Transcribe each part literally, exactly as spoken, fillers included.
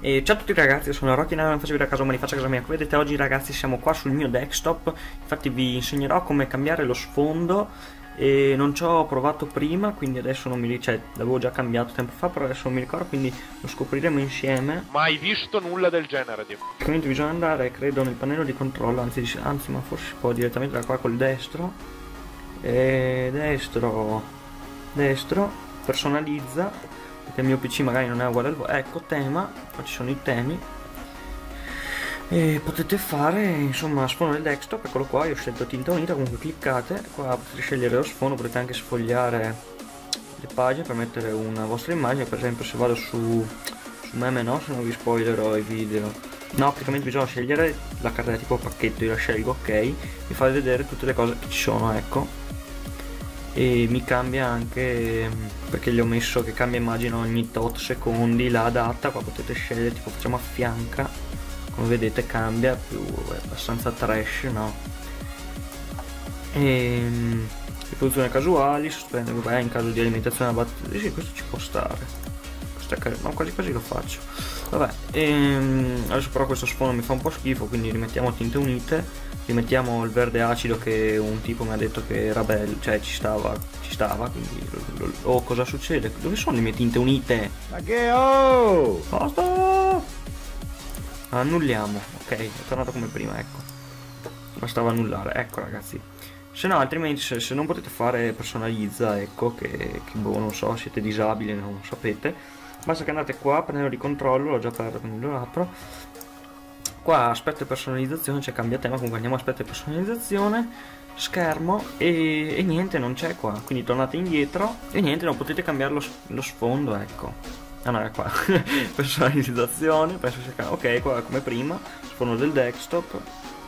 E ciao a tutti ragazzi, sono Rocky Random, faccio video a caso, ma li faccio a casa mia. Come vedete oggi ragazzi siamo qua sul mio desktop, infatti vi insegnerò come cambiare lo sfondo e non ci ho provato prima, quindi adesso non mi... cioè l'avevo già cambiato tempo fa, però adesso non mi ricordo, quindi lo scopriremo insieme. Mai visto nulla del genere, Dio. Quindi bisogna andare, credo, nel pannello di controllo, anzi, anzi ma forse si può direttamente da qua col destro. E destro, destro, personalizza. Perché il mio P C magari non è uguale al vostro. Ecco, tema, qua ci sono i temi e potete fare insomma sfondo del desktop. Eccolo qua, io ho scelto tinta unita, comunque cliccate qua, potete scegliere lo sfondo, potete anche sfogliare le pagine per mettere una vostra immagine. Per esempio se vado su, su meme, no, se no vi spoilerò i video. No, praticamente bisogna scegliere la cartella tipo pacchetto, io la scelgo, ok, vi fa vedere tutte le cose che ci sono, ecco. E mi cambia anche, perché gli ho messo che cambia immagine ogni tot secondi, la data. Qua potete scegliere, tipo facciamo a fianca, come vedete cambia, più è abbastanza trash, no? E riproduzione casuali, sospende beh, in caso di alimentazione da batteria, sì, questo ci può stare, questo è carino, ma quasi quasi lo faccio. Vabbè, ehm, adesso però questo sfondo mi fa un po' schifo, quindi rimettiamo tinte unite. Rimettiamo il verde acido che un tipo mi ha detto che era bello, cioè ci stava, ci stava, quindi... Lo, lo, oh, cosa succede? Dove sono le mie tinte unite? Ma che oh! Basta! Annulliamo, ok, è tornato come prima, ecco. Bastava annullare, ecco ragazzi. Se no, altrimenti, se, se non potete fare personalizza, ecco, che, che boh, non so, siete disabili, non sapete. Basta che andate qua, pannello di controllo, l'ho già aperto, quindi lo apro. Qua aspetto e personalizzazione, cioè cambia tema, comunque andiamo aspetto e personalizzazione, schermo e, e niente, non c'è qua, quindi tornate indietro e niente, non potete cambiare lo, lo sfondo, ecco. Ah no, è qua, personalizzazione, penso sia ok, qua come prima, sfondo del desktop,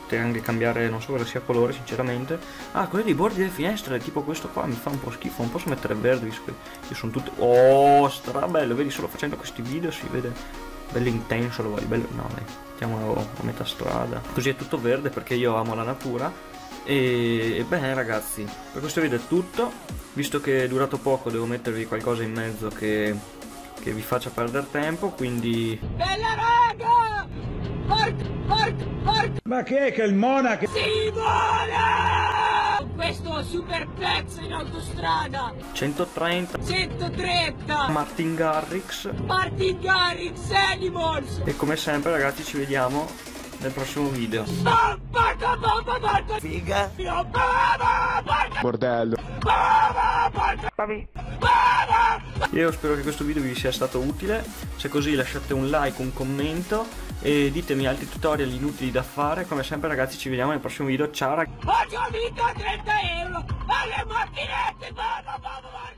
potete anche cambiare, non so cosa sia colore sinceramente. Ah, quello dei bordi delle finestre, tipo questo qua mi fa un po' schifo, non posso mettere verde, visto che io sono tutte... Oh, strabello, vedi, solo facendo questi video si vede... bello intenso, lo voglio bello, no dai, mettiamolo a metà strada, così è tutto verde perché io amo la natura. E, e bene ragazzi, per questo video è tutto, visto che è durato poco devo mettervi qualcosa in mezzo che, che vi faccia perdere tempo, quindi bella raga, porca porca porca, ma che è che il monaco si vola con questo super pezzo in autostrada, centotrenta, centotrenta, Martin Garrix, Martin Garrix, Animals. E come sempre ragazzi ci vediamo nel prossimo video. Figa. Bordello. Io spero che questo video vi sia stato utile, se così lasciate un like, un commento e ditemi altri tutorial inutili da fare. Come sempre ragazzi ci vediamo nel prossimo video, ciao ragazzi. Oggi ho vinto trenta euro alle mattinette.